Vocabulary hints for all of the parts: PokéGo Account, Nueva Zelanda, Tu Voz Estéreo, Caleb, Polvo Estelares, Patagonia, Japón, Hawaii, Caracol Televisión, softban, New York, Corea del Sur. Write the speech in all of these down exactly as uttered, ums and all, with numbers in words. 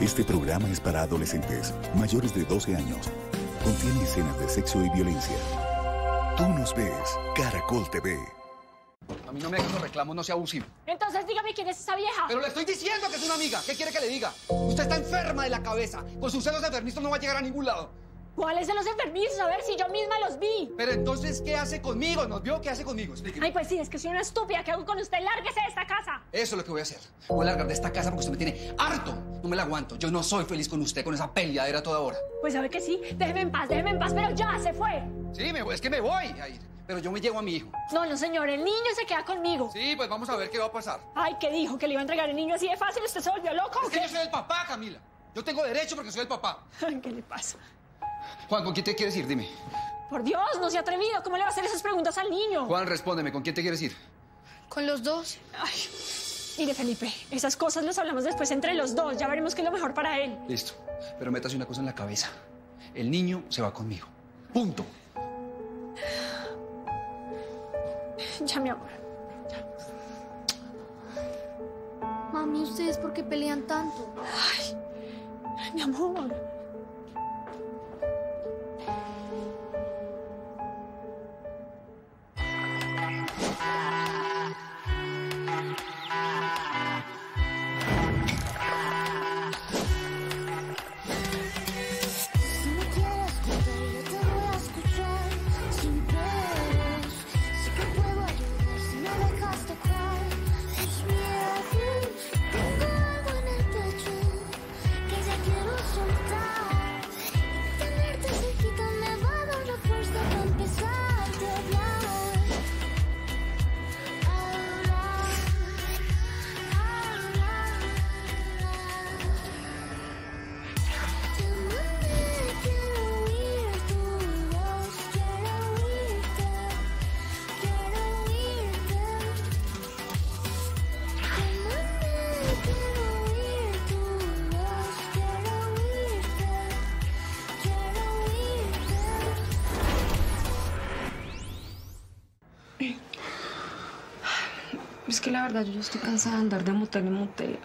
Este programa es para adolescentes mayores de doce años. Contiene escenas de sexo y violencia. Tú nos ves, Caracol T V. A mi nombre, que los reclamos no sea abusivo. Entonces dígame quién es esa vieja. Pero le estoy diciendo que es una amiga. ¿Qué quiere que le diga? Usted está enferma de la cabeza. Con sus celos enfermizos no va a llegar a ningún lado. ¿Cuáles de los enfermizos? A ver, si yo misma los vi. Pero entonces, ¿qué hace conmigo? ¿Nos vio? ¿Qué hace conmigo? Explíqueme. Ay, pues sí, es que soy una estúpida. ¿Qué hago con usted? ¡Lárguese de esta casa! Eso es lo que voy a hacer. Voy a largar de esta casa porque usted me tiene harto. No me la aguanto. Yo no soy feliz con usted, con esa peleadera toda hora. Pues sabe que sí. Déjeme en paz, déjeme en paz, pero ya se fue. Sí, me voy, es que me voy a ir. Pero yo me llevo a mi hijo. No, no, señor, el niño se queda conmigo. Sí, pues vamos a ver qué va a pasar. Ay, ¿qué dijo? ¿Que le iba a entregar el niño así de fácil? ¿Usted se volvió loco? Es que yo soy el papá, Camila. Yo tengo derecho porque soy el papá. Ay, ¿qué le pasa? Juan, ¿con quién te quieres ir? Dime. Por Dios, no se ha atrevido. ¿Cómo le va a hacer esas preguntas al niño? Juan, respóndeme. ¿Con quién te quieres ir? Con los dos. Ay, mire, Felipe, esas cosas las hablamos después entre los dos. Ya veremos qué es lo mejor para él. Listo. Pero métase una cosa en la cabeza. El niño se va conmigo. Punto. Ya, mi amor. Ya. Mami, ¿ustedes por qué pelean tanto? Ay, mi amor. Es que la verdad yo ya estoy cansada de andar de motel en motel.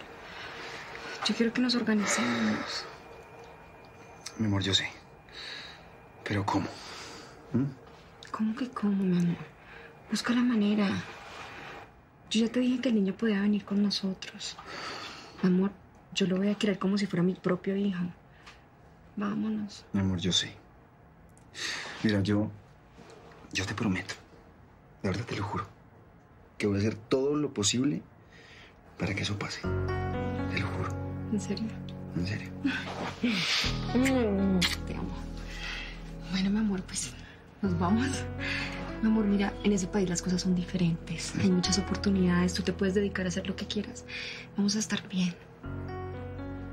Yo quiero que nos organicemos. Mi amor, yo sé. Pero ¿cómo? ¿Mm? ¿Cómo que cómo, mi amor? Busca la manera. Yo ya te dije que el niño podía venir con nosotros. Mi amor, yo lo voy a querer como si fuera mi propio hijo. Vámonos. Mi amor, yo sé. Mira, yo... Yo te prometo. De verdad te lo juro. Que voy a hacer todo lo posible para que eso pase. Te lo juro. ¿En serio? En serio. Te amo. Bueno, mi amor, pues nos vamos. Mi amor, mira, en ese país las cosas son diferentes. Hay muchas oportunidades. Tú te puedes dedicar a hacer lo que quieras. Vamos a estar bien.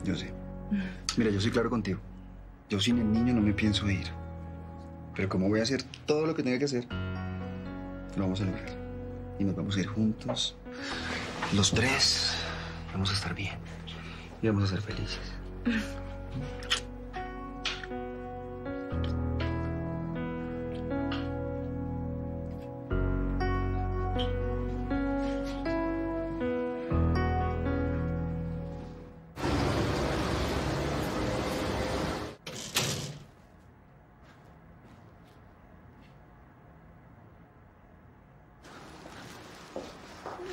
Yo sé. Mira, yo soy claro contigo. Yo sin el niño no me pienso ir. Pero como voy a hacer todo lo que tenga que hacer, lo vamos a lograr. Y nos vamos a ir juntos, los tres. Vamos a estar bien y vamos a ser felices.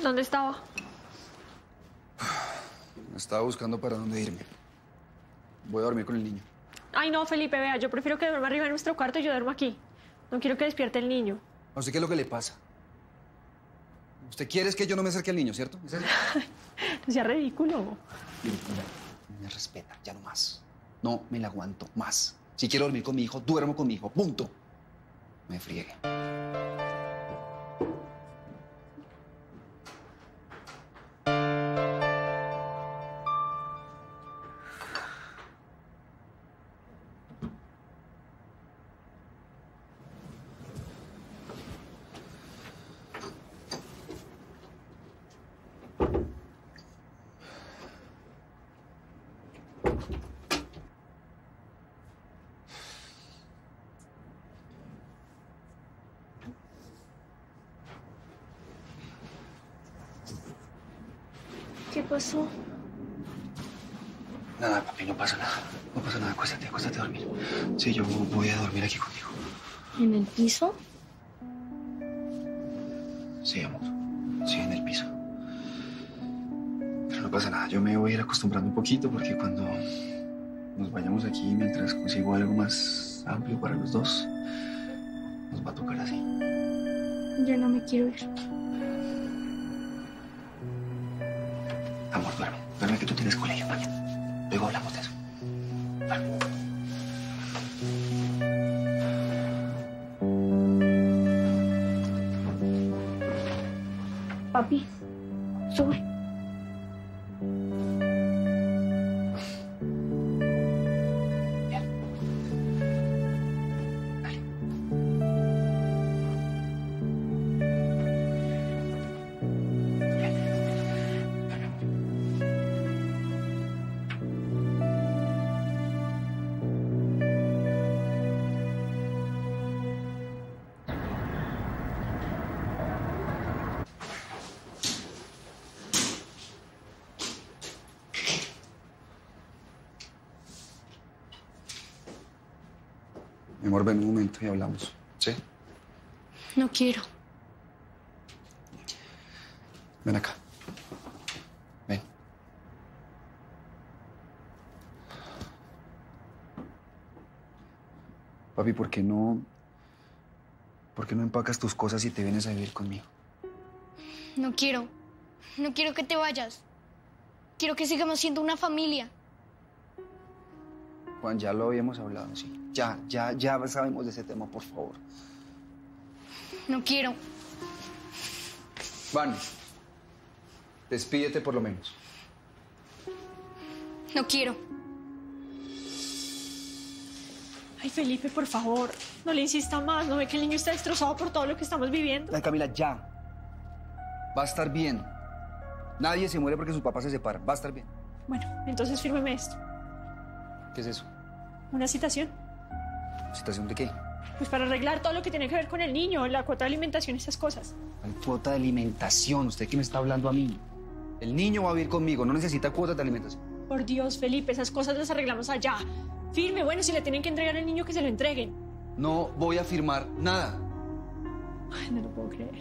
¿Dónde estaba? Estaba buscando para dónde irme. Voy a dormir con el niño. Ay, no, Felipe, vea, yo prefiero que duerma arriba en nuestro cuarto y yo duermo aquí. No quiero que despierte el niño. No sé qué es lo que le pasa. Usted quiere es que yo no me acerque al niño, ¿cierto? ¿Es eso? No sea ridículo. Mira, mira, me respeta, ya no más. No me la aguanto más. Si quiero dormir con mi hijo, duermo con mi hijo, punto. Me friegue. ¿Qué pasó? Nada, papi, no pasa nada. No pasa nada, acuéstate, acuéstate a dormir. Sí, yo voy a dormir aquí contigo. ¿En el piso? Sí, amor. Sí, en el piso. Pero no pasa nada, yo me voy a ir acostumbrando un poquito porque cuando nos vayamos aquí, mientras consigo algo más amplio para los dos, nos va a tocar así. Yo no me quiero ir. Amor, duerme. Duerme que tú tienes colegio mañana. Luego hablamos de eso. Vale. Papi, sube. Bien. Dale. Mi amor, ven un momento y hablamos, ¿sí? No quiero. Ven acá. Ven. Papi, ¿por qué no... ¿por qué no empacas tus cosas y te vienes a vivir conmigo? No quiero. No quiero que te vayas. Quiero que sigamos siendo una familia. Juan, ya lo habíamos hablado, sí. Ya, ya, ya sabemos de ese tema, por favor. No quiero. Van, despídete por lo menos. No quiero. Ay, Felipe, por favor, no le insista más. ¿No ve que el niño está destrozado por todo lo que estamos viviendo? Ay, Camila, ya. Va a estar bien. Nadie se muere porque sus papás se separan. Va a estar bien. Bueno, entonces fírmeme esto. ¿Qué es eso? Una citación. ¿Citación de qué? Pues para arreglar todo lo que tiene que ver con el niño, la cuota de alimentación, esas cosas. ¿Hay cuota de alimentación? ¿Usted qué me está hablando a mí? El niño va a vivir conmigo, no necesita cuota de alimentación. Por Dios, Felipe, esas cosas las arreglamos allá. Firme, bueno, si le tienen que entregar al niño, que se lo entreguen. No voy a firmar nada. Ay, no lo puedo creer.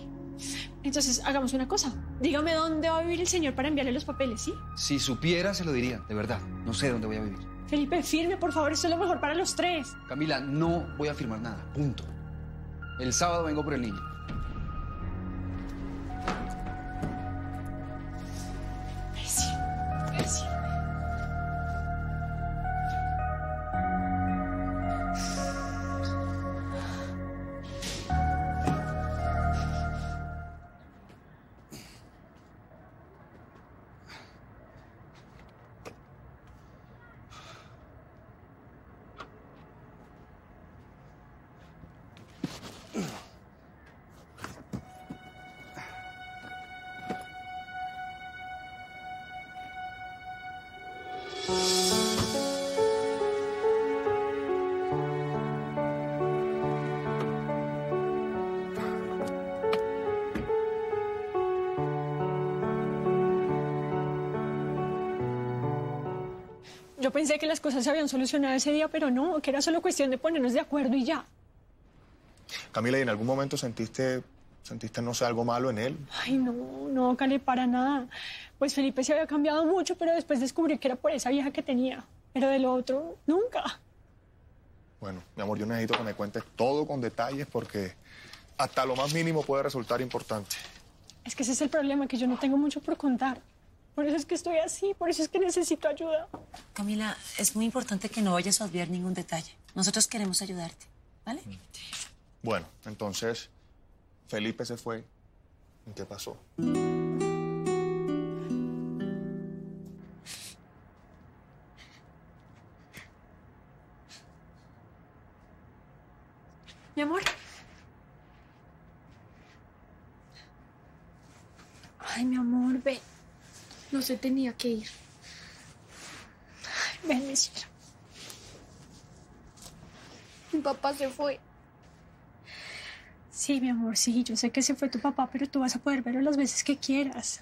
Entonces, hagamos una cosa. Dígame dónde va a vivir el señor para enviarle los papeles, ¿sí? Si supiera, se lo diría, de verdad. No sé dónde voy a vivir. Felipe, firme, por favor, eso es lo mejor para los tres. Camila, no voy a firmar nada, punto. El sábado vengo por el niño. Messi, Messi. Yo pensé que las cosas se habían solucionado ese día, pero no, que era solo cuestión de ponernos de acuerdo y ya. Camila, ¿y en algún momento sentiste, sentiste, no sé, algo malo en él? Ay, no, no, Cale, para nada. Pues Felipe se había cambiado mucho, pero después descubrí que era por esa vieja que tenía. Pero de lo otro, nunca. Bueno, mi amor, yo necesito que me cuentes todo con detalles porque hasta lo más mínimo puede resultar importante. Es que ese es el problema, que yo no tengo mucho por contar. Por eso es que estoy así, por eso es que necesito ayuda. Camila, es muy importante que no vayas a obviar ningún detalle. Nosotros queremos ayudarte, ¿vale? Bueno, entonces, Felipe se fue. ¿Y qué pasó? Mi amor. Ay, mi amor, ven. No se tenía que ir. Ay, ven, cielo. Mi papá se fue. Sí, mi amor, sí. Yo sé que se fue tu papá, pero tú vas a poder verlo las veces que quieras.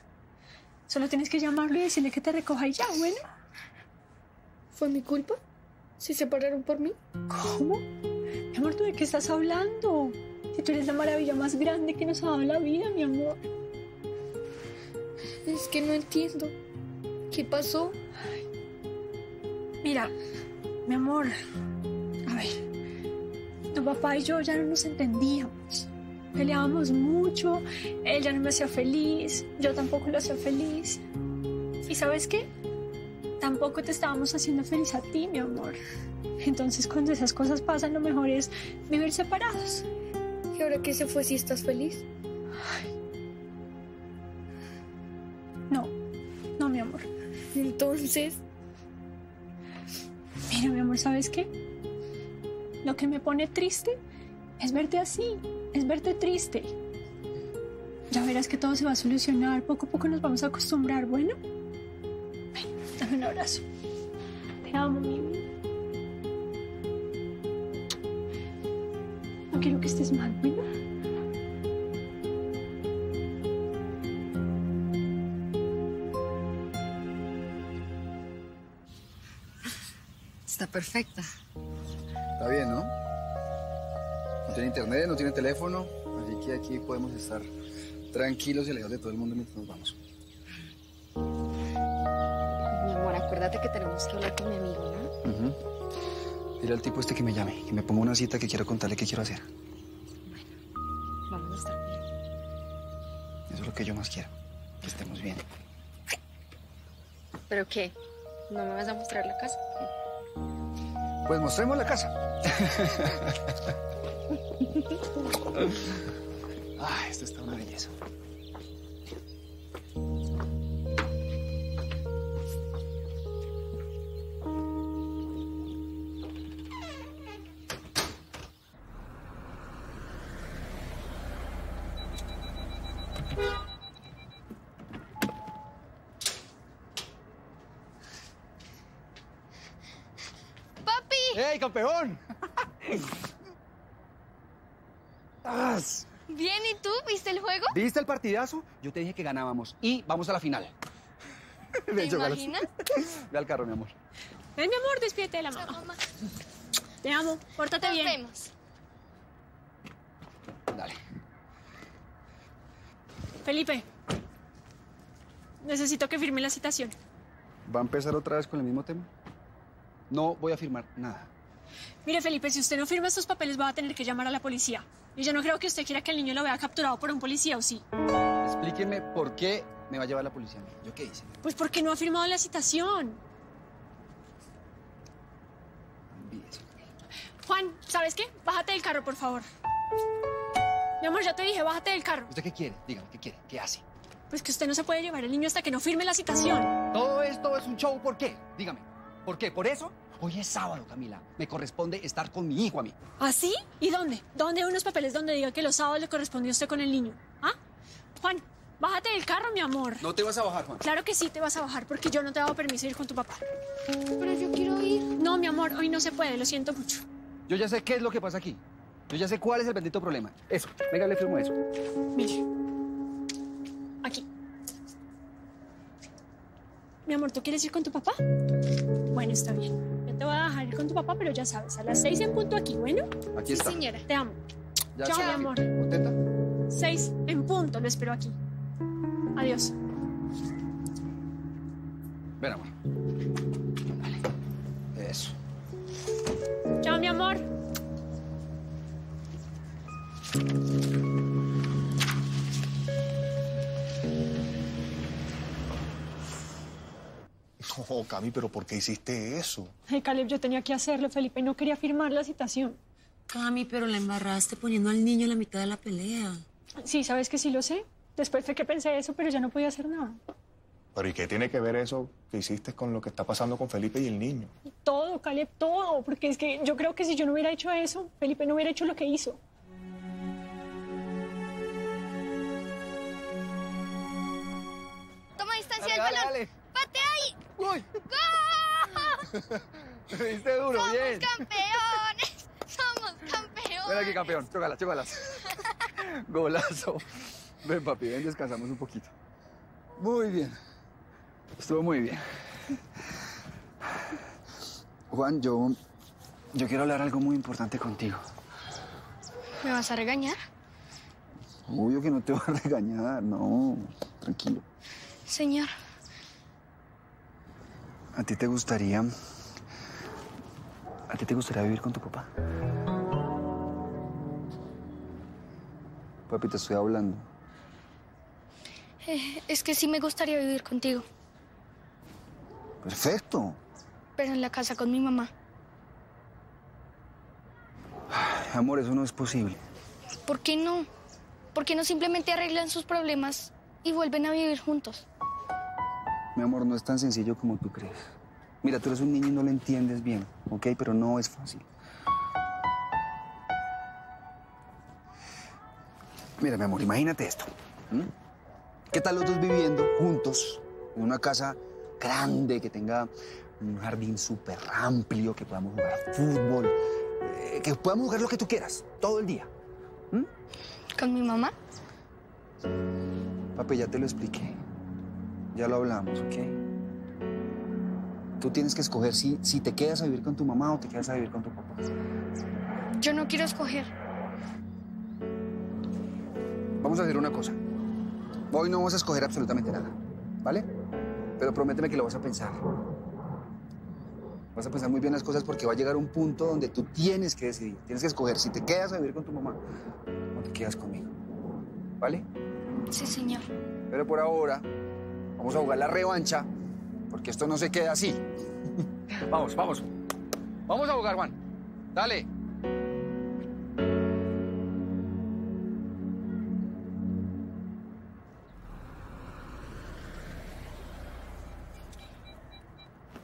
Solo tienes que llamarlo y decirle que te recoja y ya, ¿bueno? ¿Fue mi culpa? ¿Se separaron por mí? ¿Cómo? Mi amor, ¿tú de qué estás hablando? Si tú eres la maravilla más grande que nos ha dado la vida, mi amor. Es que no entiendo. ¿Qué pasó? Ay. Mira, mi amor, a ver, tu papá y yo ya no nos entendíamos. Peleábamos mucho, él ya no me hacía feliz, yo tampoco lo hacía feliz. ¿Y sabes qué? Tampoco te estábamos haciendo feliz a ti, mi amor. Entonces, cuando esas cosas pasan, lo mejor es vivir separados. ¿Y ahora qué se fue si estás feliz? Ay. No, no, mi amor. Entonces... Mira, mi amor, ¿sabes qué? Lo que me pone triste es verte así, es verte triste. Ya verás que todo se va a solucionar, poco a poco nos vamos a acostumbrar, ¿bueno? Dame un abrazo. Te amo, Mimi. No quiero que estés mal, ¿bueno? Está perfecta. Está bien, ¿no? No tiene internet, no tiene teléfono, así que aquí podemos estar tranquilos y alejados de todo el mundo mientras nos vamos. Acuérdate que tenemos que hablar con mi amigo, ¿no? Uh-huh. Dile al tipo este que me llame, que me ponga una cita que quiero contarle qué quiero hacer. Bueno, vamos a estar bien. Eso es lo que yo más quiero, que estemos bien. ¿Pero qué? ¿No me vas a mostrar la casa? Pues mostremos la casa. Ay, esto está una belleza. ¡Ey, campeón! Bien, ¿y tú? ¿Viste el juego? ¿Viste el partidazo? Yo te dije que ganábamos y vamos a la final. ¿Te Ven, imaginas? Chocalos. Ve al carro, mi amor. Ven, mi amor, despídete de la mamá. Chao, mamá. Te amo, pórtate bien. Nos vemos. Dale. Felipe, necesito que firme la citación. ¿Va a empezar otra vez con el mismo tema? No voy a firmar nada. Mire, Felipe, si usted no firma estos papeles, va a tener que llamar a la policía. Y yo no creo que usted quiera que el niño lo vea capturado por un policía, ¿o sí? Explíqueme por qué me va a llevar la policía. ¿Yo qué hice? Pues porque no ha firmado la citación. Juan, ¿sabes qué? Bájate del carro, por favor. Mi amor, ya te dije, bájate del carro. ¿Usted qué quiere? Dígame, ¿qué quiere? ¿Qué hace? Pues que usted no se puede llevar al niño hasta que no firme la citación. Todo esto es un show, ¿por qué? Dígame. ¿Por qué? ¿Por eso? Hoy es sábado, Camila. Me corresponde estar con mi hijo a mí. ¿Ah, sí? ¿Y dónde? ¿Dónde hay unos papeles donde diga que los sábados le correspondió a usted con el niño? ¿Ah? Juan, bájate del carro, mi amor. No te vas a bajar, Juan. Claro que sí te vas a bajar, porque yo no te he dado permiso de ir con tu papá. Pero yo quiero ir. No, mi amor, hoy no se puede, lo siento mucho. Yo ya sé qué es lo que pasa aquí. Yo ya sé cuál es el bendito problema. Eso, venga, le firmo eso. Mire. Aquí. Mi amor, ¿tú quieres ir con tu papá? Bueno, está bien. Yo te voy a dejar ir con tu papá, pero ya sabes, a las seis en punto aquí, ¿bueno? Aquí está. Sí, señora. Te amo. Ya chao, mi amor. ¿Contenta? Seis en punto, lo espero aquí. Adiós. Ven, amor. Dale. Eso. Chao, mi amor. Oh, Cami, ¿pero por qué hiciste eso? Ay, Caleb, yo tenía que hacerlo, Felipe, y no quería firmar la citación. Cami, pero la embarraste poniendo al niño en la mitad de la pelea. Sí, ¿sabes que sí lo sé? Después fue que pensé eso, pero ya no podía hacer nada. Pero ¿y qué tiene que ver eso que hiciste con lo que está pasando con Felipe y el niño? Todo, Caleb, todo, porque es que yo creo que si yo no hubiera hecho eso, Felipe no hubiera hecho lo que hizo. Toma distancia del balón. Dale, dale. ¡Patea ahí! ¡Uy! ¡Gol! ¡Te diste duro, somos bien! ¡Somos campeones! ¡Somos campeones! Ven aquí, campeón. Chócalas, chócalas. Golazo. Ven, papi, ven, descansamos un poquito. Muy bien. Estuvo muy bien. Juan, yo... yo quiero hablar algo muy importante contigo. ¿Me vas a regañar? Obvio que no te voy a regañar, no. Tranquilo. Señor. ¿A ti te gustaría... ¿A ti te gustaría vivir con tu papá? Papi, te estoy hablando. Eh, es que sí me gustaría vivir contigo. Perfecto. Pero en la casa con mi mamá. Ay, amor, eso no es posible. ¿Por qué no? ¿Por qué no simplemente arreglan sus problemas y vuelven a vivir juntos? Mi amor, no es tan sencillo como tú crees. Mira, tú eres un niño y no lo entiendes bien, ¿ok? Pero no es fácil. Mira, mi amor, imagínate esto. ¿Mm? ¿Qué tal los dos viviendo juntos en una casa grande, que tenga un jardín súper amplio, que podamos jugar fútbol, eh, que podamos jugar lo que tú quieras, todo el día? ¿Mm? ¿Con mi mamá? Papi, ya te lo expliqué. Ya lo hablamos, ¿ok? Tú tienes que escoger si, si te quedas a vivir con tu mamá o te quedas a vivir con tu papá. Yo no quiero escoger. Vamos a hacer una cosa. Hoy no vamos a escoger absolutamente nada, ¿vale? Pero prométeme que lo vas a pensar. Vas a pensar muy bien las cosas porque va a llegar un punto donde tú tienes que decidir. Tienes que escoger si te quedas a vivir con tu mamá o te quedas conmigo, ¿vale? Sí, señor. Pero por ahora vamos a jugar la revancha porque esto no se queda así. Vamos, vamos. Vamos a jugar, Juan. Dale.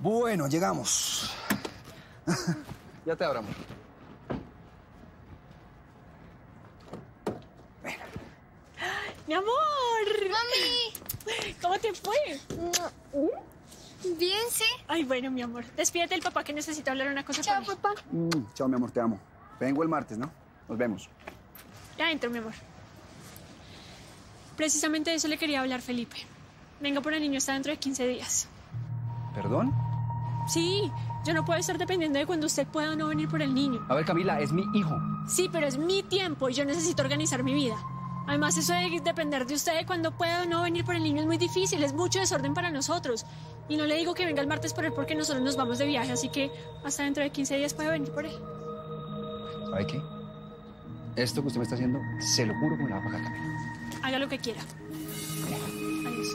Bueno, llegamos. Ya te abramos. Ven. ¡Mi amor! ¡Mami! ¿Cómo te fue? Bien, sí. Ay, bueno, mi amor. Despídete del papá que necesita hablar una cosa conmigo. Chao, papá. Mm, chao, mi amor, te amo. Vengo el martes, ¿no? Nos vemos. Ya entro, mi amor. Precisamente de eso le quería hablar, Felipe. Venga por el niño, está dentro de quince días. ¿Perdón? Sí, yo no puedo estar dependiendo de cuando usted pueda o no venir por el niño. A ver, Camila, es mi hijo. Sí, pero es mi tiempo y yo necesito organizar mi vida. Además, eso de depender de usted de cuando pueda o no venir por el niño es muy difícil, es mucho desorden para nosotros. Y no le digo que venga el martes por él porque nosotros nos vamos de viaje, así que hasta dentro de quince días puede venir por él. ¿Sabe qué? Esto que usted me está haciendo, se lo juro que me la va a pagar, Camila. Haga lo que quiera. Bien. Adiós.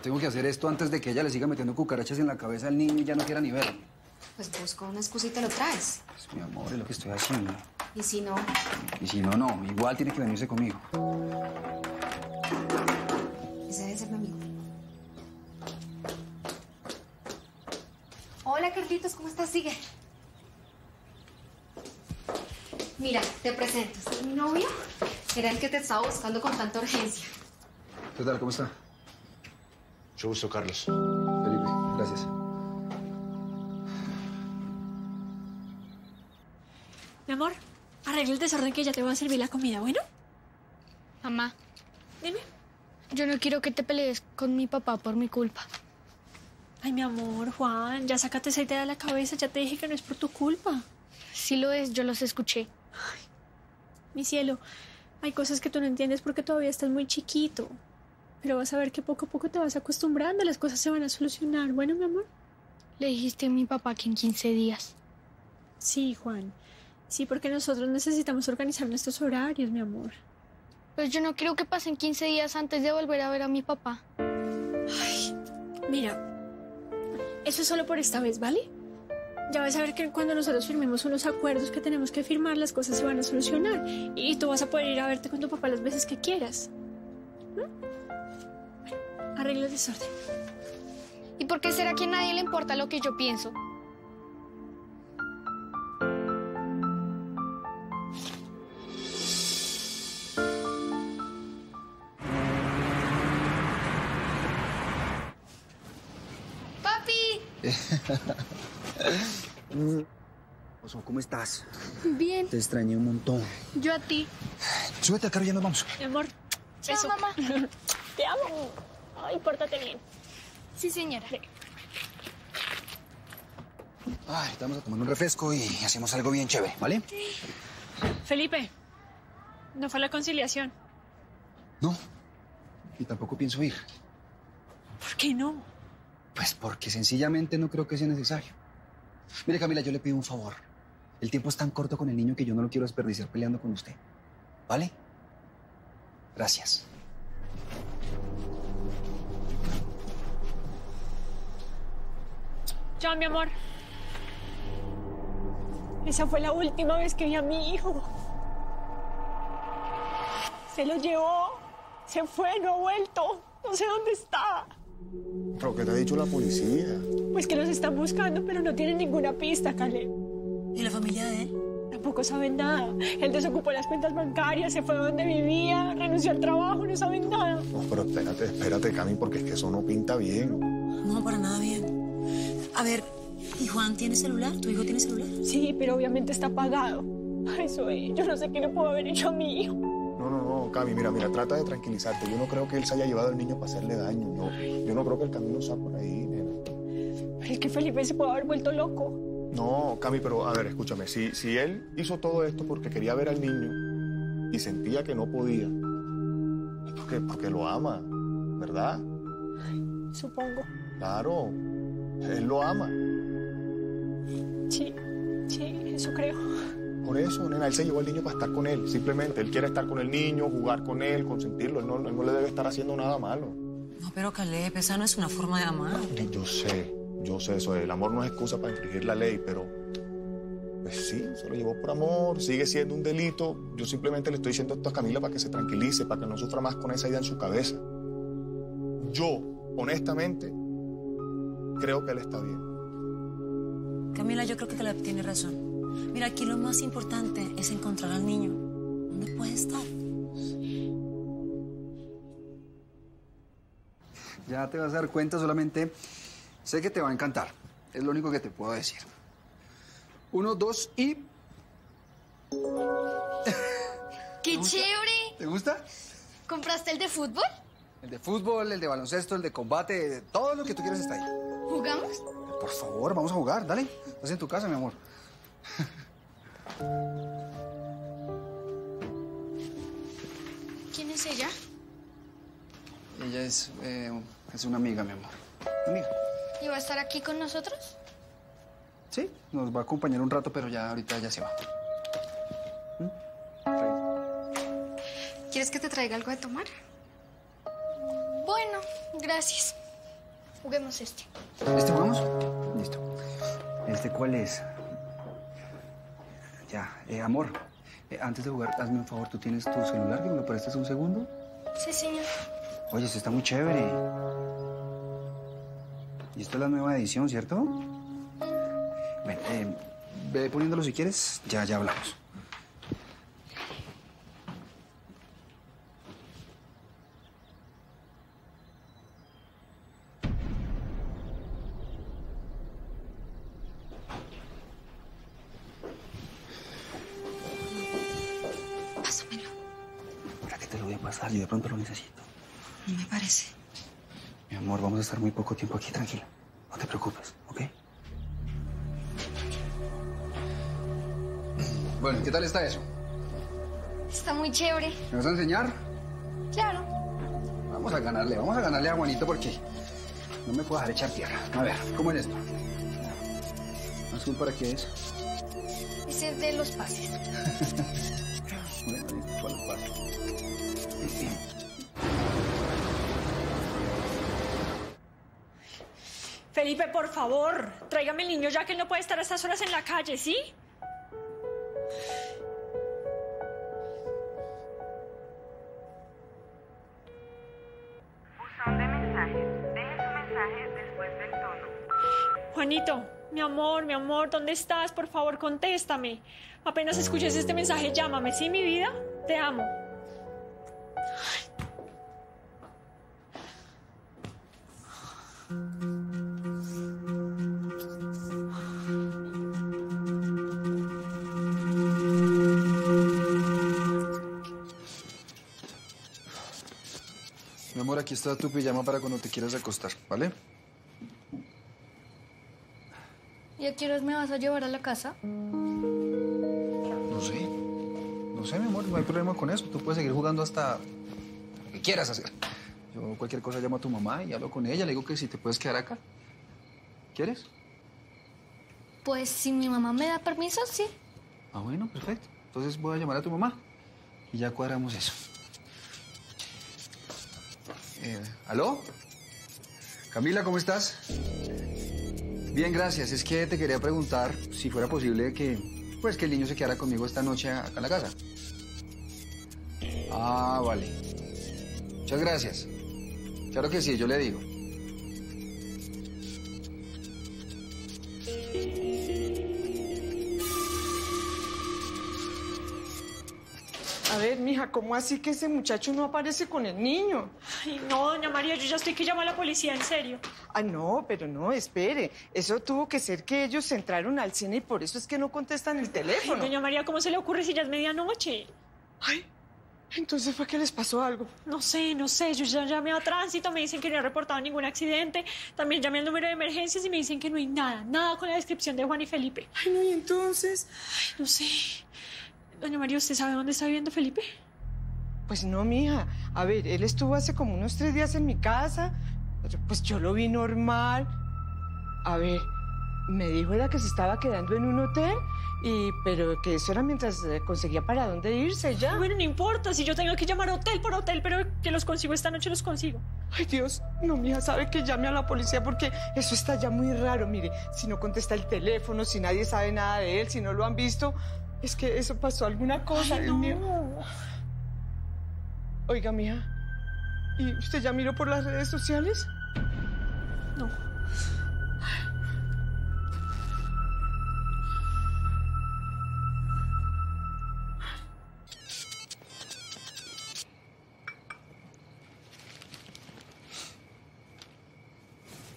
Tengo que hacer esto antes de que ella le siga metiendo cucarachas en la cabeza al niño y ya no quiera ni verlo. Pues busco una excusita y lo traes. Pues, mi amor, es lo que estoy haciendo. ¿Y si no? Y si no, no. Igual tiene que venirse conmigo. Ese debe ser mi amigo. Hola, Carlitos, ¿cómo estás? Sigue. Mira, te presento. Este es mi novio. Era el que te estaba buscando con tanta urgencia. ¿Qué tal? ¿Cómo está? Mucho gusto, Carlos. Felipe, gracias. Mi amor, arregla el desorden que ya te voy a servir la comida, ¿bueno? Mamá. Dime. Yo no quiero que te pelees con mi papá por mi culpa. Ay, mi amor, Juan, ya sácate esa idea de la cabeza. Ya te dije que no es por tu culpa. Sí lo es, yo los escuché. Ay, mi cielo, hay cosas que tú no entiendes porque todavía estás muy chiquito. Pero vas a ver que poco a poco te vas acostumbrando, las cosas se van a solucionar. Bueno, mi amor. Le dijiste a mi papá que en quince días. Sí, Juan. Sí, porque nosotros necesitamos organizar nuestros horarios, mi amor. Pues yo no quiero que pasen quince días antes de volver a ver a mi papá. Ay, mira. Eso es solo por esta vez, ¿vale? Ya vas a ver que cuando nosotros firmemos unos acuerdos que tenemos que firmar, las cosas se van a solucionar. Y tú vas a poder ir a verte con tu papá las veces que quieras. ¿Mm? Arreglo el desorden. ¿Y por qué será que a nadie le importa lo que yo pienso? ¡Papi! pasó? ¿Cómo estás? Bien. Te extrañé un montón. Yo a ti. Súbete al carro y ya nos vamos. Mi amor. Chao, beso. Mamá. Te amo. Ay, pórtate bien. Sí, señora. Sí. Ay, te vamos a tomar un refresco y hacemos algo bien chévere, ¿vale? Sí. Felipe, no fue a la conciliación. No. Y tampoco pienso ir. ¿Por qué no? Pues porque sencillamente no creo que sea necesario. Mire, Camila, yo le pido un favor. El tiempo es tan corto con el niño que yo no lo quiero desperdiciar peleando con usted. ¿Vale? Gracias. Chao, mi amor. Esa fue la última vez que vi a mi hijo. Se lo llevó. Se fue, no ha vuelto. No sé dónde está. ¿Pero qué te ha dicho la policía? Pues que los están buscando, pero no tienen ninguna pista, Caleb. ¿Y la familia de él? Tampoco saben nada. Él desocupó las cuentas bancarias, se fue donde vivía, renunció al trabajo, no saben nada. No, pero espérate, espérate, Cami, porque es que eso no pinta bien. No, para nada bien. A ver, ¿y Juan tiene celular? ¿Tu hijo tiene celular? Sí, pero obviamente está apagado. Eso es, yo no sé qué le puedo haber hecho a mi hijo. No, no, no, Cami, mira, mira, trata de tranquilizarte. Yo no creo que él se haya llevado al niño para hacerle daño, no. Yo no creo que el camino sea por ahí, nena. Pero es que Felipe se puede haber vuelto loco. No, Cami, pero a ver, escúchame. Si, si él hizo todo esto porque quería ver al niño y sentía que no podía, es porque, porque lo ama, ¿verdad? Supongo. Claro, él lo ama. Sí, sí, eso creo. Por eso, nena, él se llevó al niño para estar con él, simplemente. Él quiere estar con el niño, jugar con él, consentirlo. Él no, él no le debe estar haciendo nada malo. No, pero Caleb, esa no es una forma de amar. Yo sé, yo sé eso. El amor no es excusa para infringir la ley, pero... pues sí, se lo llevó por amor, sigue siendo un delito. Yo simplemente le estoy diciendo esto a Camila para que se tranquilice, para que no sufra más con esa idea en su cabeza. Yo, honestamente, creo que él está bien. Camila, yo creo que Caleb tiene razón. Mira, aquí lo más importante es encontrar al niño. ¿Dónde puede estar? Ya te vas a dar cuenta, solamente sé que te va a encantar. Es lo único que te puedo decir. Uno, dos y... ¡Qué chévere! ¿Te gusta? ¿Compraste el de fútbol? El de fútbol, el de baloncesto, el de combate, todo lo que tú quieras está ahí. ¿Jugamos? Por favor, vamos a jugar, dale. Estás en tu casa, mi amor. ¿Quién es ella? Ella es, eh, es una amiga, mi amor. Amiga. ¿Y va a estar aquí con nosotros? Sí, nos va a acompañar un rato, pero ya ahorita ya se va. ¿Mm? ¿Quieres que te traiga algo de tomar? Bueno, gracias. Juguemos este. ¿Este jugamos? Listo. ¿Este cuál es? Ya, eh, amor, eh, antes de jugar, hazme un favor, ¿tú tienes tu celular que me lo prestes un segundo? Sí, señor. Oye, esto está muy chévere. Y esto es la nueva edición, ¿cierto? Ven, eh, ve poniéndolo si quieres, ya, ya hablamos. Yo de pronto lo necesito. No me parece. Mi amor, vamos a estar muy poco tiempo aquí, tranquila. No te preocupes, ¿ok? Bueno, ¿qué tal está eso? Está muy chévere. ¿Me vas a enseñar? Claro. Vamos a ganarle, vamos a ganarle a Juanito porque no me puedo dejar echar tierra. A ver, ¿cómo es esto? ¿Azul para qué es? Ese es de los pases. Bueno, para los pases. Felipe, por favor, tráigame el niño ya que él no puede estar a estas horas en la calle, ¿sí? Buzón de mensajes. Deje su mensaje después del tono. Juanito, mi amor, mi amor, ¿dónde estás? Por favor, contéstame. Apenas escuches este mensaje, llámame, ¿sí, mi vida? Te amo. Thank you. por aquí está tu pijama para cuando te quieras acostar, ¿vale? ¿Y a qué horas me vas a llevar a la casa? No sé. No sé, mi amor, no hay problema con eso. Tú puedes seguir jugando hasta lo que quieras hacer. Yo cualquier cosa llamo a tu mamá y hablo con ella. Le digo que si te puedes quedar acá. ¿Quieres? Pues si mi mamá me da permiso, sí. Ah, bueno, perfecto. Entonces voy a llamar a tu mamá y ya cuadramos eso. Eh, ¿Aló? Camila, ¿cómo estás? Bien, gracias. Es que te quería preguntar si fuera posible que, pues, que el niño se quedara conmigo esta noche acá en la casa. Ah, vale. Muchas gracias. Claro que sí, yo le digo. A ver, mija, ¿cómo así que ese muchacho no aparece con el niño? Ay, no, doña María, yo ya estoy que llamo a la policía, en serio. Ah, no, pero no, espere. Eso tuvo que ser que ellos entraron al cine y por eso es que no contestan el teléfono. Ay, doña María, ¿cómo se le ocurre si ya es medianoche? Ay, entonces fue que les pasó algo. No sé, no sé, yo ya llamé a tránsito, me dicen que no he reportado ningún accidente. También llamé al número de emergencias y me dicen que no hay nada, nada con la descripción de Juan y Felipe. Ay, no, ¿y entonces? Ay, no sé... Doña María, ¿usted sabe dónde está viviendo Felipe? Pues no, mija. A ver, él estuvo hace como unos tres días en mi casa. Pues yo lo vi normal. A ver, me dijo era que se estaba quedando en un hotel, y, pero que eso era mientras conseguía para dónde irse ya. Bueno, no importa. Si yo tengo que llamar hotel por hotel, pero que los consigo esta noche, los consigo. Ay, Dios. No, mija, sabe que llame a la policía porque eso está ya muy raro. Mire, si no contesta el teléfono, si nadie sabe nada de él, si no lo han visto... Es que eso pasó alguna cosa. Ay, no. Mío. Oiga, mija, ¿y usted ya miró por las redes sociales? No.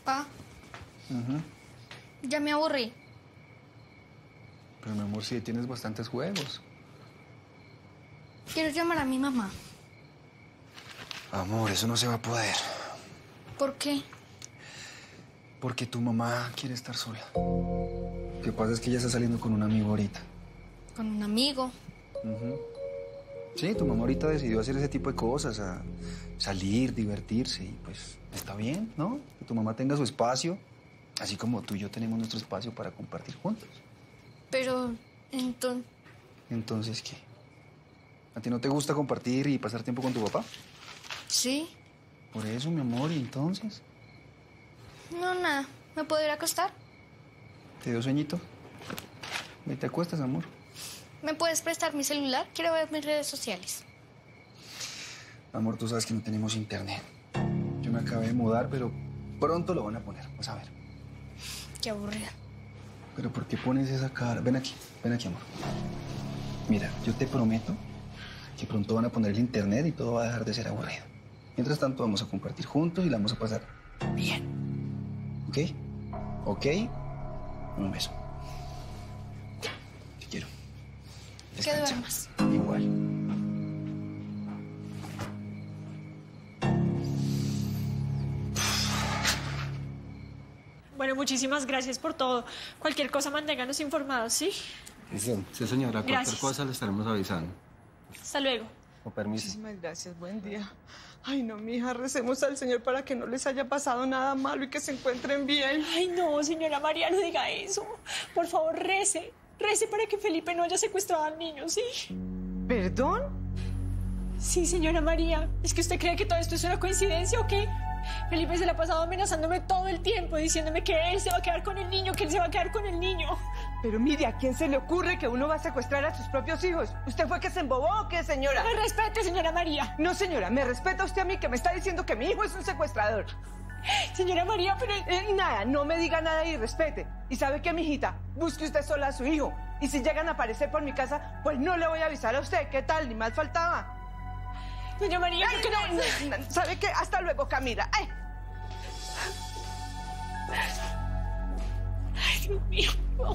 Pa. Uh-huh. Ya me aburrí. Pero, mi amor, sí, tienes bastantes juegos. Quiero llamar a mi mamá. Amor, eso no se va a poder. ¿Por qué? Porque tu mamá quiere estar sola. Lo que pasa es que ella está saliendo con un amigo ahorita. ¿Con un amigo? Uh-huh. Sí, tu mamá ahorita decidió hacer ese tipo de cosas, a salir, divertirse, y pues está bien, ¿no? Que tu mamá tenga su espacio, así como tú y yo tenemos nuestro espacio para compartir juntos. Pero, entonces... ¿Entonces qué? ¿A ti no te gusta compartir y pasar tiempo con tu papá? Sí. Por eso, mi amor, ¿y entonces? No, nada. ¿Me puedo ir a acostar? ¿Te dio sueñito? Ahí te acuestas, amor. ¿Me puedes prestar mi celular? Quiero ver mis redes sociales. Amor, tú sabes que no tenemos internet. Yo me acabé de mudar, pero pronto lo van a poner. Vas a ver. Qué aburrida. Pero ¿por qué pones esa cara? Ven aquí, ven aquí, amor. Mira, yo te prometo que pronto van a poner el internet y todo va a dejar de ser aburrido. Mientras tanto, vamos a compartir juntos y la vamos a pasar bien. ¿Ok? ¿Ok? Un beso. Te quiero. Descansa. Que duermas. Igual. Bueno, muchísimas gracias por todo. Cualquier cosa, manténganos informados, ¿sí? Sí, sí señora. Cualquier gracias. Cosa le estaremos avisando. Hasta luego. Con permiso. Muchísimas gracias. Buen día. Ay, no, mija, recemos al Señor para que no les haya pasado nada malo y que se encuentren bien. Ay, no, señora María, no diga eso. Por favor, rece. Rece para que Felipe no haya secuestrado al niño, ¿sí? ¿Perdón? Sí, señora María. ¿Es que usted cree que todo esto es una coincidencia o qué? Felipe se la ha pasado amenazándome todo el tiempo, diciéndome que él se va a quedar con el niño, que él se va a quedar con el niño. Pero mire, ¿a quién se le ocurre que uno va a secuestrar a sus propios hijos? ¿Usted fue que se embobó o qué, señora? Me respete, señora María. No, señora, me respeta usted a mí, que me está diciendo que mi hijo es un secuestrador. Señora María, pero... Eh, nada, no me diga nada y respete. ¿Y sabe qué, mijita? Busque usted sola a su hijo. Y si llegan a aparecer por mi casa, pues no le voy a avisar a usted. ¿Qué tal? Ni más faltaba. Doña María, ay, no, no, no, ¿sabe qué? Hasta luego, Camila. Ay. Ay, Dios mío. No.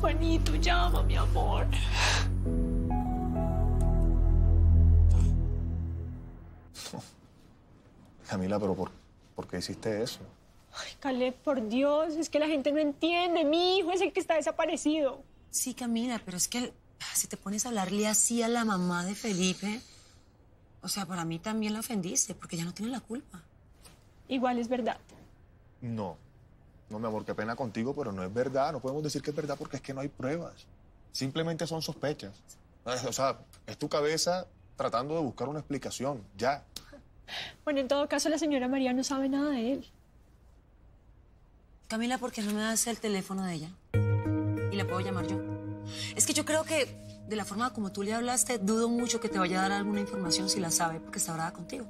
Juanito, llama, mi amor. Oh. Camila, pero ¿por, por qué hiciste eso? Ay, Caleb, por Dios, es que la gente no entiende. Mi hijo es el que está desaparecido. Sí, Camila, pero es que si te pones a hablarle así a la mamá de Felipe, o sea, para mí también la ofendiste, porque ya no tiene la culpa. Igual es verdad. No, no, mi amor, qué pena contigo, pero no es verdad. No podemos decir que es verdad porque es que no hay pruebas. Simplemente son sospechas. O sea, es tu cabeza tratando de buscar una explicación, ya. Bueno, en todo caso, la señora María no sabe nada de él. Camila, ¿por qué no me das el teléfono de ella? Y la puedo llamar yo. Es que yo creo que de la forma como tú le hablaste, dudo mucho que te vaya a dar alguna información si la sabe, porque está brava contigo.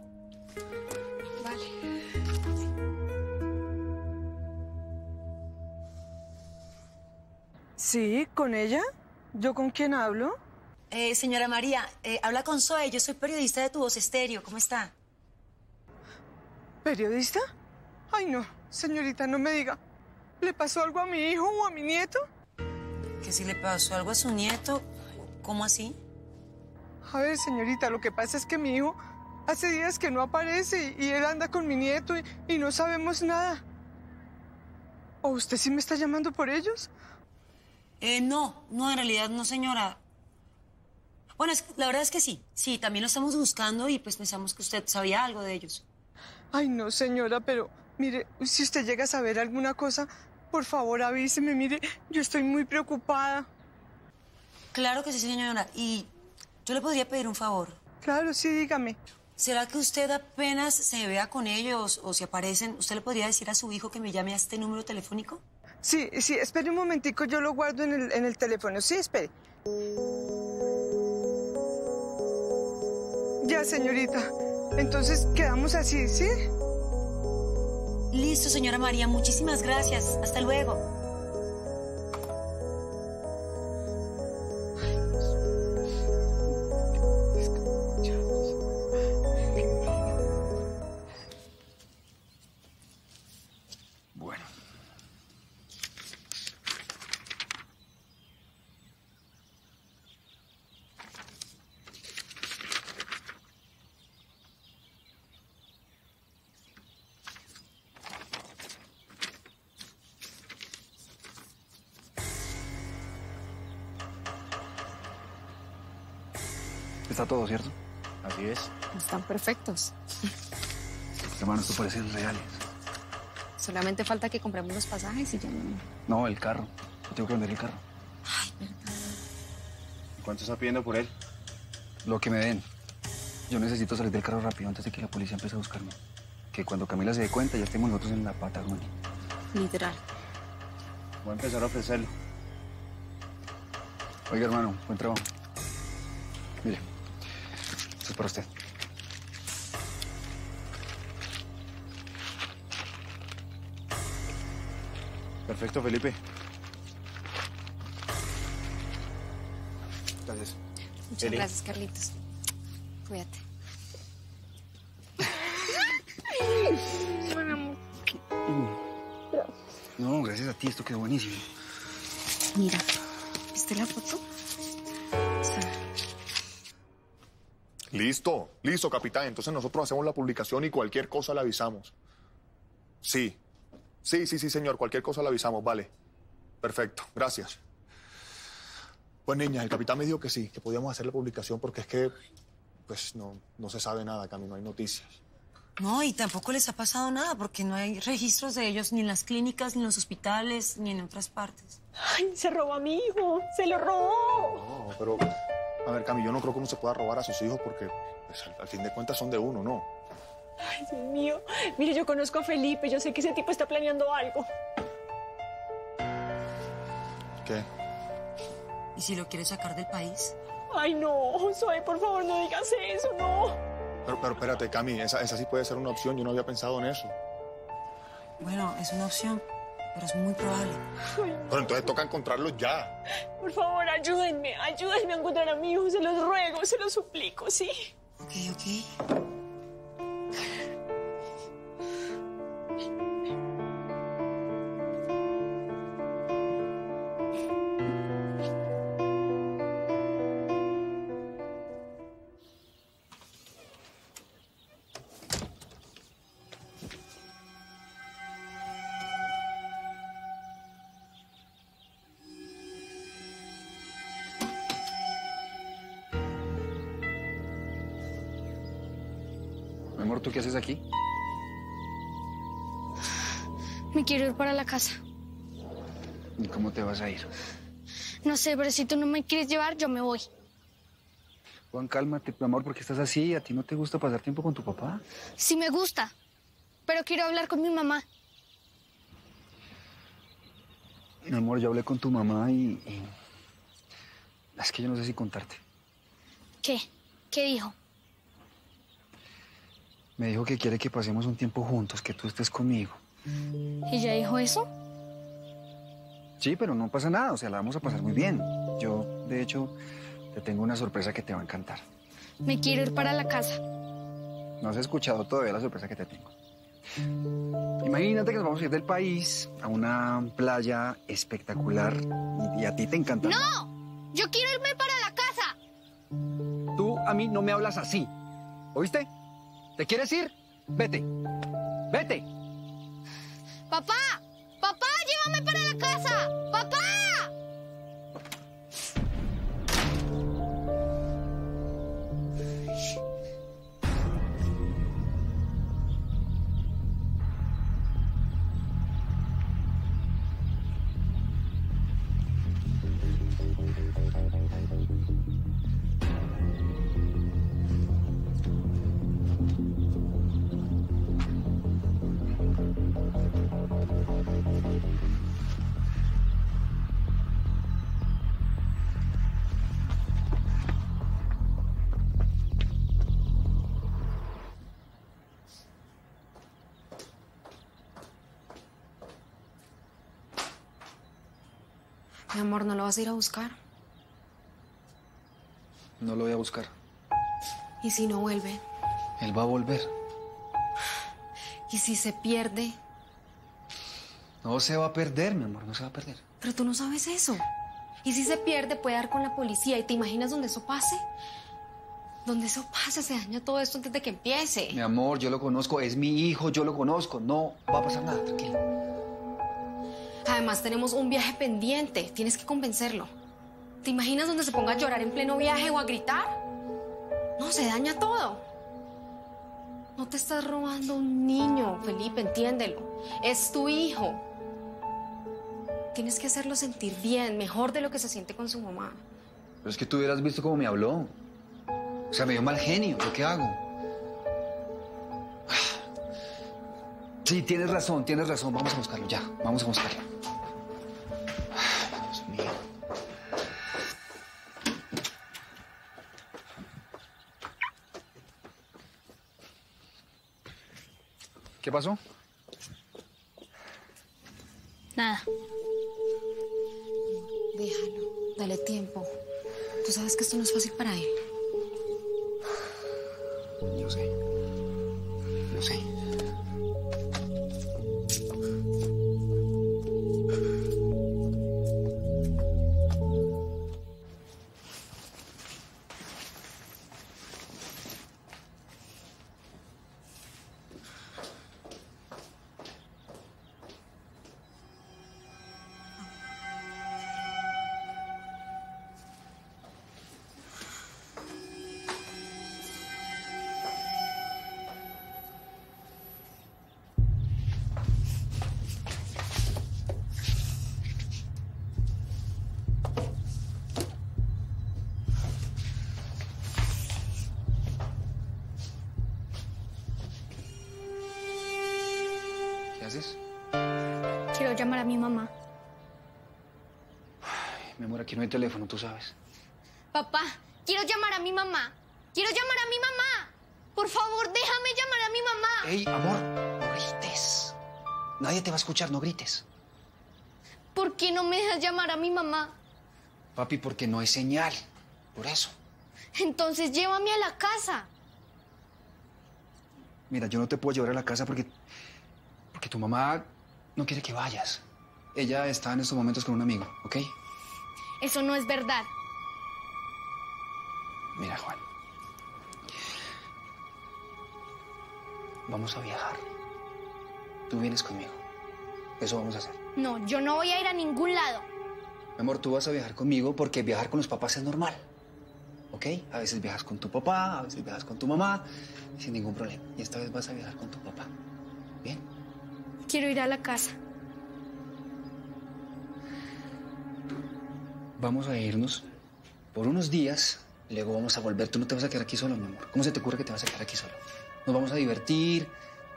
Vale. Sí, ¿con ella? ¿Yo con quién hablo? Eh, señora María, eh, habla con Zoe. Yo soy periodista de Tu Voz Estéreo. ¿Cómo está? ¿Periodista? Ay, no. Señorita, no me diga. ¿Le pasó algo a mi hijo o a mi nieto? ¿Que si le pasó algo a su nieto? ¿Cómo así? A ver, señorita, lo que pasa es que mi hijo hace días que no aparece y él anda con mi nieto y, y no sabemos nada. ¿O usted sí me está llamando por ellos? Eh, no, no, en realidad no, señora. Bueno, es, la verdad es que sí. Sí, también lo estamos buscando y pues pensamos que usted sabía algo de ellos. Ay, no, señora, pero mire, si usted llega a saber alguna cosa, por favor avíseme. Mire, yo estoy muy preocupada. Claro que sí, señora. Y yo le podría pedir un favor. Claro, sí, dígame. ¿Será que usted apenas se vea con ellos o si aparecen, usted le podría decir a su hijo que me llame a este número telefónico? Sí, sí, espere un momentico, yo lo guardo en el, en el teléfono. Sí, espere. Ya, señorita. Entonces quedamos así, ¿sí? Listo, señora María. Muchísimas gracias. Hasta luego. Bueno. Está todo, ¿cierto? Así es. Están perfectos. Hermano, esto parecen reales. Solamente falta que compremos los pasajes y ya no... No, el carro. Yo tengo que vender el carro. Ay, verdad. ¿Cuánto está pidiendo por él? Lo que me den. Yo necesito salir del carro rápido antes de que la policía empiece a buscarme. Que cuando Camila se dé cuenta ya estemos nosotros en la Patagonia. Literal. Voy a empezar a ofrecerlo. Oiga, hermano, buen trabajo. Mire. Esto es para usted. Perfecto, Felipe. Gracias. Muchas Eli. Gracias, Carlitos. Cuídate. Bueno, amor. Gracias. No, gracias a ti. Esto quedó buenísimo. Mira, ¿viste la foto? O sea... Listo, listo, capitán. Entonces nosotros hacemos la publicación y cualquier cosa la avisamos. Sí, sí, sí, sí, señor. Cualquier cosa la avisamos, vale. Perfecto, gracias. Pues, niña, el capitán me dijo que sí, que podíamos hacer la publicación porque es que, pues, no, no se sabe nada, Cami, no hay noticias. No, y tampoco les ha pasado nada porque no hay registros de ellos ni en las clínicas, ni en los hospitales, ni en otras partes. ¡Ay, se robó a mi hijo! ¡Se lo robó! No, pero... A ver, Cami, yo no creo que uno se pueda robar a sus hijos porque pues, al, al fin de cuentas son de uno, ¿no? Ay, Dios mío. Mire, yo conozco a Felipe. Yo sé que ese tipo está planeando algo. ¿Qué? ¿Y si lo quiere sacar del país? Ay, no, Zoe, por favor, no digas eso, no. Pero, pero espérate, Cami, esa, esa sí puede ser una opción. Yo no había pensado en eso. Bueno, es una opción, pero es muy probable. Ay, no. Pero entonces toca encontrarlos ya. Por favor, ayúdenme, ayúdenme a encontrar a mi hijo. Se los ruego, se los suplico, ¿sí? Ok, ok. amor, ¿tú qué haces aquí? Me quiero ir para la casa. ¿Y cómo te vas a ir? No sé, pero si tú no me quieres llevar, yo me voy. Juan, cálmate, mi amor, porque estás así. ¿A ti no te gusta pasar tiempo con tu papá? Sí me gusta, pero quiero hablar con mi mamá. Mi amor, yo hablé con tu mamá y, y... es que yo no sé si contarte. ¿Qué? ¿Qué dijo? Me dijo que quiere que pasemos un tiempo juntos, que tú estés conmigo. ¿Ella dijo eso? Sí, pero no pasa nada, o sea, la vamos a pasar muy bien. Yo, de hecho, te tengo una sorpresa que te va a encantar. Me quiero ir para la casa. No has escuchado todavía la sorpresa que te tengo. Imagínate que nos vamos a ir del país a una playa espectacular y, y a ti te encanta. ¡No! ¡Yo quiero irme para la casa! Tú a mí no me hablas así, ¿oíste? ¿Te quieres ir? Vete, vete. ¡Papá! ¡Papá, llévame para la casa! ¡Papá! Mi amor, ¿no lo vas a ir a buscar? No lo voy a buscar. ¿Y si no vuelve? Él va a volver. ¿Y si se pierde? No se va a perder, mi amor, no se va a perder. Pero tú no sabes eso. ¿Y si se pierde puede dar con la policía? ¿Y te imaginas dónde eso pase? Donde eso pase se daña todo esto antes de que empiece. Mi amor, yo lo conozco, es mi hijo, yo lo conozco. No va a pasar nada, tranquila. Además, tenemos un viaje pendiente. Tienes que convencerlo. ¿Te imaginas donde se ponga a llorar en pleno viaje o a gritar? No, se daña todo. No te estás robando un niño, Felipe, entiéndelo. Es tu hijo. Tienes que hacerlo sentir bien, mejor de lo que se siente con su mamá. Pero es que tú hubieras visto cómo me habló. O sea, me dio mal genio. ¿Yo qué hago? Sí, tienes razón, tienes razón. Vamos a buscarlo ya. Vamos a buscarlo. ¿Qué pasó? Nada. Déjalo, dale tiempo. Tú sabes que esto no es fácil para él. Yo sé. Yo sé. Quiero llamar a mi mamá. Ay, mi amor, aquí no hay teléfono, tú sabes. Papá, quiero llamar a mi mamá. Quiero llamar a mi mamá. Por favor, déjame llamar a mi mamá. Ey, amor, no grites. Nadie te va a escuchar, no grites. ¿Por qué no me dejas llamar a mi mamá? Papi, porque no hay señal. Por eso. Entonces, llévame a la casa. Mira, yo no te puedo llevar a la casa porque... que tu mamá no quiere que vayas. Ella está en estos momentos con un amigo, ¿ok? Eso no es verdad. Mira, Juan. Vamos a viajar. Tú vienes conmigo. Eso vamos a hacer. No, yo no voy a ir a ningún lado. Mi amor, tú vas a viajar conmigo porque viajar con los papás es normal. ¿ok? A veces viajas con tu papá, a veces viajas con tu mamá, sin ningún problema. Y esta vez vas a viajar con tu papá, ¿bien? Quiero ir a la casa. Vamos a irnos por unos días, luego vamos a volver. Tú no te vas a quedar aquí solo, mi amor. ¿Cómo se te ocurre que te vas a quedar aquí solo? Nos vamos a divertir,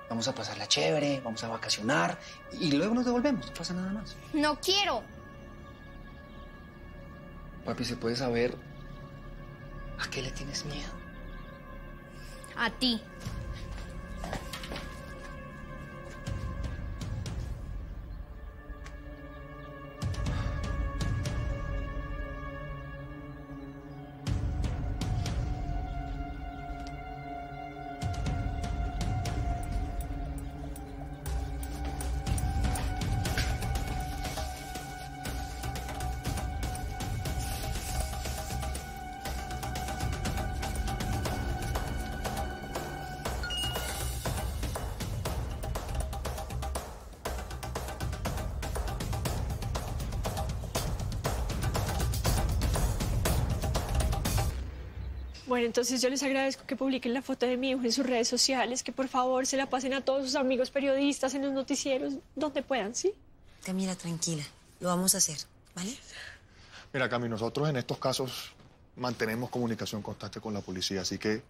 vamos a pasarla chévere, vamos a vacacionar y luego nos devolvemos, no pasa nada más. No quiero. Papi, ¿se puede saber a qué le tienes miedo? A ti. Bueno, entonces yo les agradezco que publiquen la foto de mi hijo en sus redes sociales, que por favor se la pasen a todos sus amigos periodistas, en los noticieros, donde puedan, ¿sí? Camila, tranquila, lo vamos a hacer, ¿vale? Mira, Cami, nosotros en estos casos mantenemos comunicación constante con la policía, así que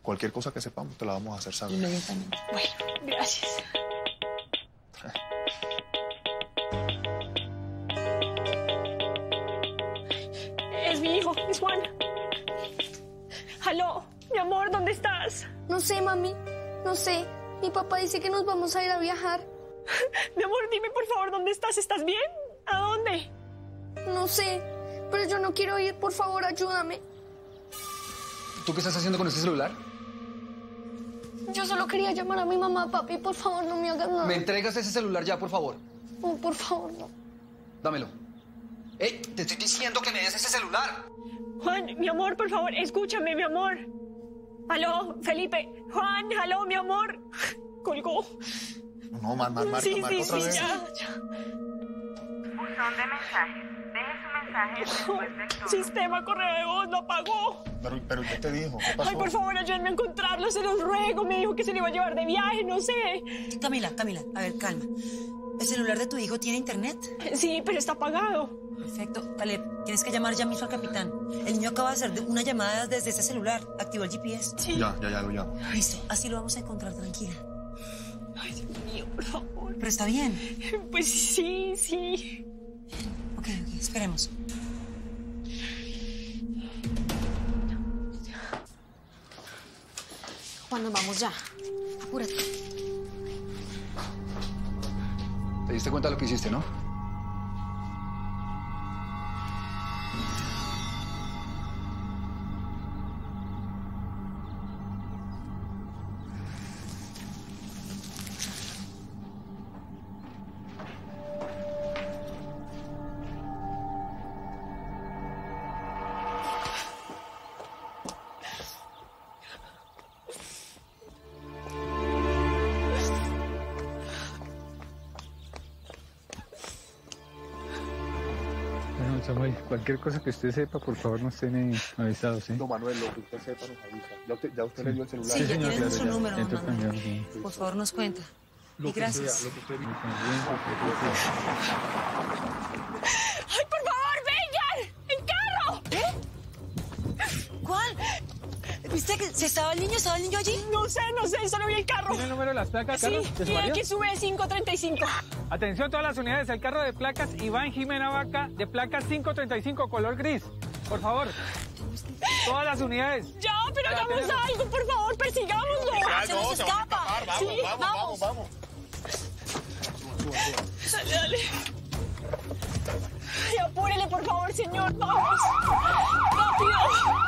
cualquier cosa que sepamos te la vamos a hacer saber. Inmediatamente. Bueno, gracias. Es mi hijo, es Juan. Aló, mi amor, ¿dónde estás? No sé, mami, no sé. Mi papá dice que nos vamos a ir a viajar. Mi amor, dime, por favor, ¿dónde estás? ¿Estás bien? ¿A dónde? No sé, pero yo no quiero ir. Por favor, ayúdame. ¿Tú qué estás haciendo con ese celular? Yo solo quería llamar a mi mamá, papi. Por favor, no me hagas nada. ¿Me entregas ese celular ya, por favor? No, por favor, no. Dámelo. ¡Ey! Te estoy diciendo que me des ese celular. Juan, mi amor, por favor, escúchame, mi amor. Aló, Felipe. Juan, aló, mi amor. Colgó. No, Mar, Mar, Marco, sí, Marco, sí, otra sí, vez. Ya, ya. Buzón de mensajes. Deje su mensaje después del tono. Sistema correo de voz, lo apagó. Pero, pero ¿qué te dijo? ¿Qué pasó? Ay, por favor, ayúdenme a encontrarlo, se los ruego. Me dijo que se le iba a llevar de viaje, no sé. Camila, Camila, a ver, calma. ¿El celular de tu hijo tiene internet? Sí, pero está apagado. Perfecto. Caleb, tienes que llamar ya mismo al capitán. El niño acaba de hacer una llamada desde ese celular. Activó el G P S. Sí. Ya, ya, ya, ya. Listo, así lo vamos a encontrar, tranquila. Ay, Dios mío, por favor. ¿Pero está bien? Pues sí, sí. Ok, ok, esperemos. Juan, nos vamos ya. Apúrate. ¿Te diste cuenta de lo que hiciste, no? Cualquier cosa que usted sepa, por favor, nos tiene avisado, ¿sí? No, Manuel, lo que usted sepa nos avisa. Ya usted, ya usted sí. Le dio el celular. Sí, sí, señor, tiene nuestro número, Manuel. Cambiar, sí. Por favor, nos cuenta. Lo y gracias. Sea, lo que usted... Ay, por favor, vengan. ¡El carro! ¿Eh? ¿Cuál? ¿Viste que se estaba el niño? ¿Estaba el niño allí? No sé, no sé, solo vi el carro. ¿Tiene el número de las placas, Carlos? Sí, I X V cinco treinta y cinco. Atención todas las unidades, el carro de placas Iván Jimena Vaca, de placas cinco treinta y cinco, color gris. Por favor, todas las unidades. Ya, pero hagamos algo, por favor, persigámoslo. Se nos escapa. Vamos, sí, vamos, vamos, vamos. Dale, dale. Ay, apúrele, por favor, señor, vamos. Rápido.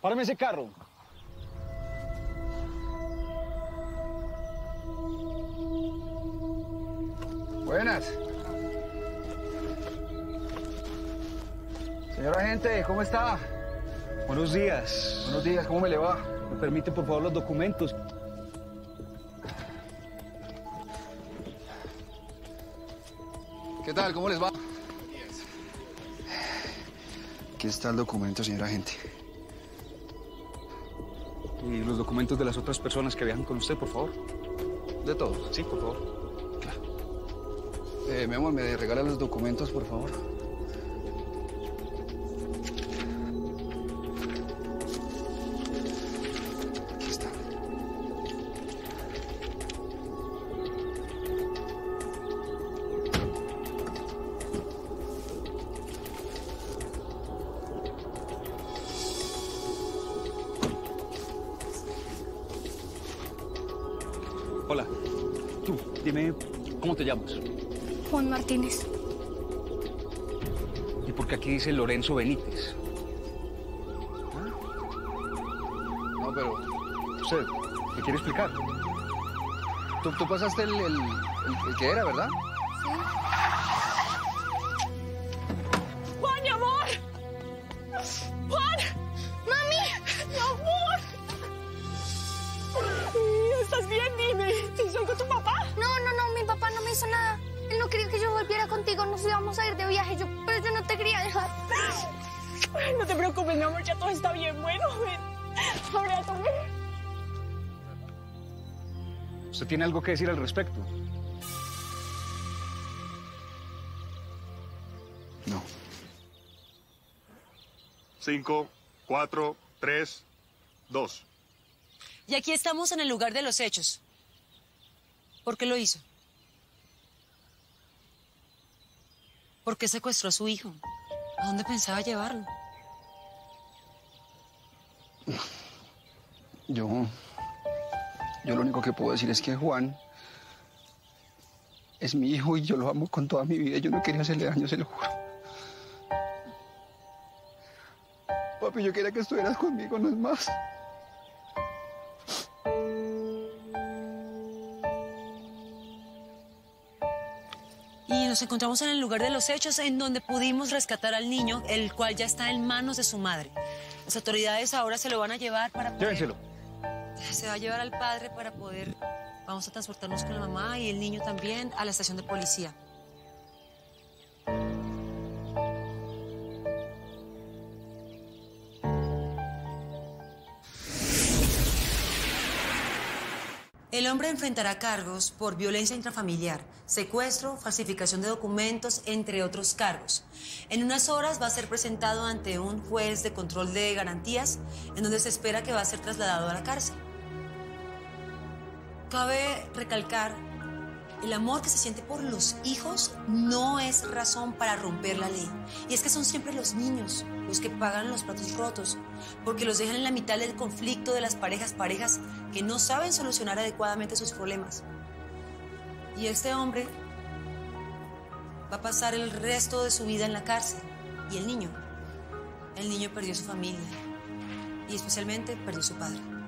¡Párame ese carro! Buenas. Señor agente, ¿cómo está? Buenos días. Buenos días, ¿cómo me le va? ¿Me permite, por favor, los documentos? ¿Qué tal? ¿Cómo les va? Aquí está el documento, señora agente. ¿Y los documentos de las otras personas que viajan con usted, por favor? De todos. Sí, por favor. Claro. Eh, mi amor, ¿me regala los documentos, por favor? Aquí está. Hola. Tú, dime, ¿cómo te llamas? Juan Martínez. ¿Y por qué aquí dice Lorenzo Benítez? ¿Ah? No, pero... usted, ¿me quiere explicar? Tú, tú pasaste el, el, el, el que era, ¿verdad? Sí. ¡Juan, mi amor! ¡Juan! ¡Mami! ¡Mi amor! ¿Estás bien? Dime. ¿Sí soy con tu papá? No, no, no. Mi papá no me hizo nada. Él no quería que yo volviera contigo, nos íbamos a ir de viaje, yo, pero yo no te quería dejar. No te preocupes, mi amor, ya todo está bien. Bueno, ven, abrázame. ¿Usted tiene algo que decir al respecto? No. Cinco, cuatro, tres, dos. Y aquí estamos en el lugar de los hechos. ¿Por qué lo hizo? ¿Por qué secuestró a su hijo? ¿A dónde pensaba llevarlo? Yo... Yo lo único que puedo decir es que Juan... es mi hijo y yo lo amo con toda mi vida. Yo no quería hacerle daño, se lo juro. Papi, yo quería que estuvieras conmigo, no es más. Nos encontramos en el lugar de los hechos en donde pudimos rescatar al niño, el cual ya está en manos de su madre. Las autoridades ahora se lo van a llevar para poder... Llévenselo. Se va a llevar al padre para poder... Vamos a transportarnos con la mamá y el niño también a la estación de policía. El hombre enfrentará cargos por violencia intrafamiliar, secuestro, falsificación de documentos, entre otros cargos. En unas horas va a ser presentado ante un juez de control de garantías, en donde se espera que va a ser trasladado a la cárcel. Cabe recalcar, el amor que se siente por los hijos no es razón para romper la ley. Y es que son siempre los niños los que pagan los platos rotos, porque los dejan en la mitad del conflicto de las parejas, parejas que no saben solucionar adecuadamente sus problemas. Y este hombre va a pasar el resto de su vida en la cárcel. Y el niño, el niño perdió su familia y especialmente perdió su padre.